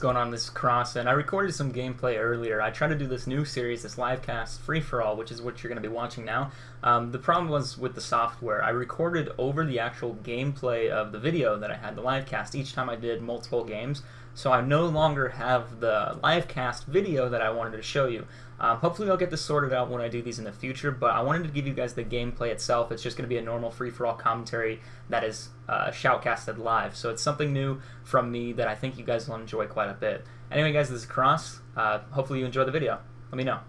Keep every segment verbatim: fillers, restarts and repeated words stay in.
Going on, this is Kross, and I recorded some gameplay earlier. I tried to do this new series, this live cast free for all, which is what you're going to be watching now. Um, the problem was with the software. I recorded over the actual gameplay of the video that I had the live cast each time I did multiple games, so I no longer have the live cast video that I wanted to show you. Um, hopefully I'll get this sorted out when I do these in the future, but I wanted to give you guys the gameplay itself. It's just going to be a normal free-for-all commentary that is uh, shoutcasted live. So it's something new from me that I think you guys will enjoy quite a bit. Anyway guys, this is Kross. Uh, hopefully you enjoy the video. Let me know.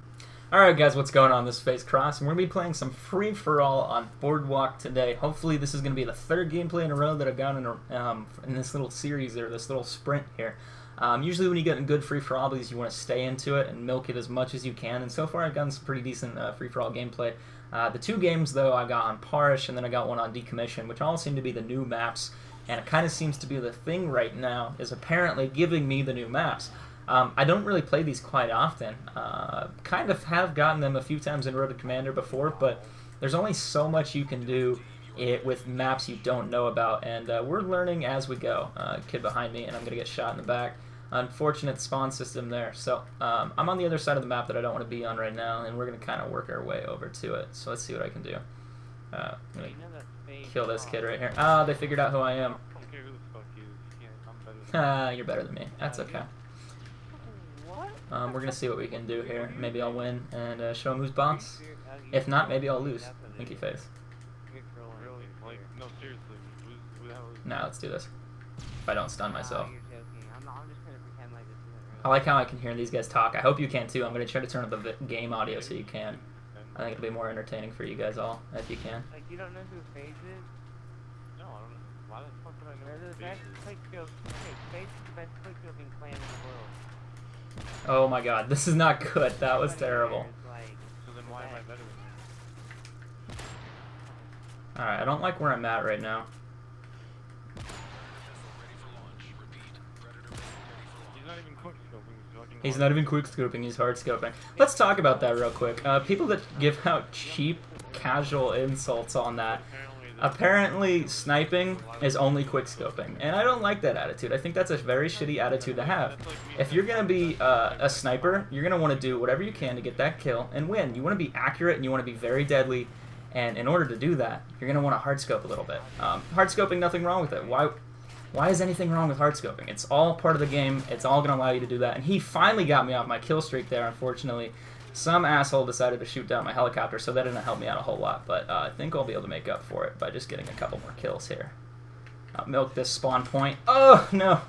Alright guys, what's going on? This is FaZe Kross, and we're going to be playing some free-for-all on Boardwalk today. Hopefully this is going to be the third gameplay in a row that I've got in, a, um, in this little series or this little sprint here. Um, usually when you get in good free-for-all, you want to stay into it and milk it as much as you can, and so far I've gotten some pretty decent uh, free-for-all gameplay. Uh, the two games, though, I got on Parish, and then I got one on Decommission, which all seem to be the new maps, and it kind of seems to be the thing right now, is apparently giving me the new maps. Um, I don't really play these quite often. Uh, kind of have gotten them a few times in Road to Commander before, but there's only so much you can do It, with maps you don't know about, and uh, we're learning as we go. Uh, kid behind me, and I'm gonna get shot in the back. Unfortunate spawn system there. So um, I'm on the other side of the map that I don't want to be on right now, and we're gonna kind of work our way over to it. So let's see what I can do. Uh, I'm gonna kill this kid right here. Ah, oh, they figured out who I am. Ah, you're better than me. That's okay. Um, we're gonna see what we can do here. Maybe I'll win and uh, show them who's boss. If not, maybe I'll lose. Winky face. Now let's do this. If I don't stun myself. Uh, you're joking. I'm, I'm just gonna pretend like this isn't real. I like how I can hear these guys talk. I hope you can too. I'm gonna try to turn up the game audio so you can. I think it'll be more entertaining for you guys all if you can. Like, you don't know who FaZe is? No, I don't know. Why the fuck would I know who FaZe is? FaZe is the best click building clan in the world. Oh my god, this is not good. That was terrible. So then why am I better than that? Alright, I don't like where I'm at right now. He's not even quick scoping, he's hard scoping. Let's talk about that real quick. Uh, people that give out cheap, casual insults on that. Apparently, sniping is only quick scoping, and I don't like that attitude. I think that's a very shitty attitude to have. If you're gonna be uh, a sniper, you're gonna want to do whatever you can to get that kill and win. You want to be accurate, and you want to be very deadly. And in order to do that, you're gonna want to hard scope a little bit. Um, hard scoping, nothing wrong with it. Why? Why is anything wrong with hard scoping? It's all part of the game. It's all going to allow you to do that. And he finally got me off my kill streak there, unfortunately. Some asshole decided to shoot down my helicopter, so that didn't help me out a whole lot. But uh, I think I'll be able to make up for it by just getting a couple more kills here. I'll milk this spawn point. Oh, no.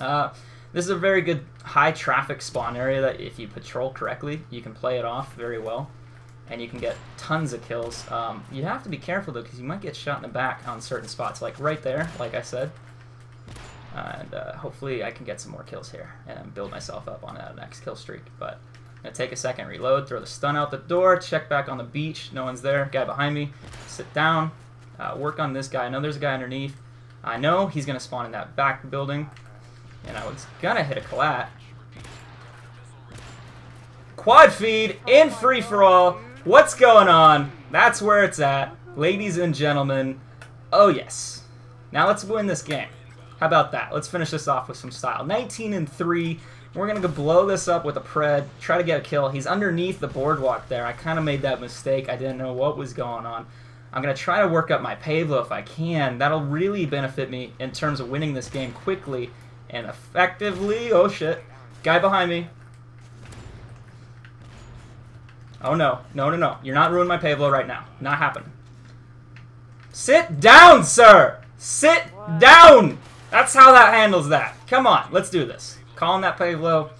Uh, this is a very good high-traffic spawn area that if you patrol correctly, you can play it off very well. And you can get tons of kills. Um, you have to be careful, though, because you might get shot in the back on certain spots. Like right there, like I said. And uh, hopefully I can get some more kills here and build myself up on that next kill streak. But I'm going to take a second, reload, throw the stun out the door, check back on the beach. No one's there. Guy behind me. Sit down. Uh, work on this guy. I know there's a guy underneath. I know he's going to spawn in that back building. And I was going to hit a collat. Quad feed in free-for-all. What's going on? That's where it's at. Ladies and gentlemen. Oh, yes. Now let's win this game. How about that? Let's finish this off with some style. nineteen and three. We're going to go blow this up with a Pred. Try to get a kill. He's underneath the boardwalk there. I kind of made that mistake. I didn't know what was going on. I'm going to try to work up my Pavelow if I can. That'll really benefit me in terms of winning this game quickly and effectively. Oh, shit. Guy behind me. Oh, no. No, no, no. You're not ruining my Pavelow right now. Not happening. Sit down, sir! Sit what? down! That's how that handles that. Come on, let's do this. Calling that Pavelow, and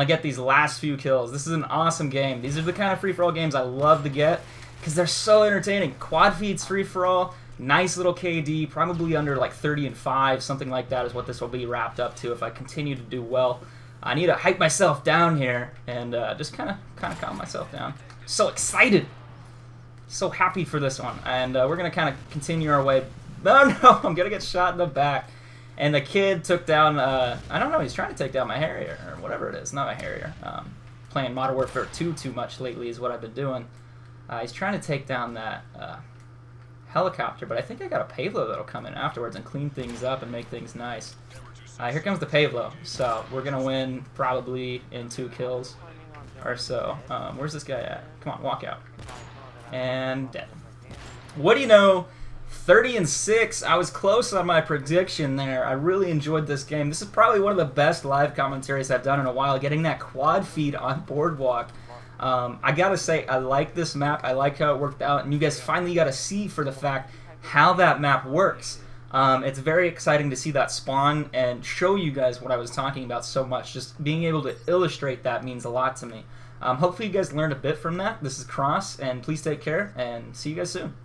I'll get these last few kills. This is an awesome game. These are the kind of free-for-all games I love to get because they're so entertaining. Quad feeds free-for-all, nice little K D, probably under like thirty and five, something like that is what this will be wrapped up to if I continue to do well. I need to hype myself down here and uh, just kind of kind of calm myself down. So excited. So happy for this one. And uh, we're going to kind of continue our way. Oh, no, I'm going to get shot in the back. And the kid took down, uh, I don't know, he's trying to take down my Harrier, or whatever it is, not my Harrier. Um, playing Modern Warfare two too much lately is what I've been doing. Uh, he's trying to take down that uh, helicopter, but I think I got a Pavelow that'll come in afterwards and clean things up and make things nice. Uh, here comes the Pavelow. So we're gonna win probably in two kills or so. Um, where's this guy at? Come on, walk out. And dead. What do you know? thirty and six. I was close on my prediction there. I really enjoyed this game. This is probably one of the best live commentaries I've done in a while, getting that quad feed on Boardwalk. Um, I gotta say, I like this map. I like how it worked out, and you guys finally got to see for the fact how that map works. Um, it's very exciting to see that spawn and show you guys what I was talking about so much. Just being able to illustrate that means a lot to me. Um, hopefully you guys learned a bit from that. This is Kross, and please take care, and see you guys soon.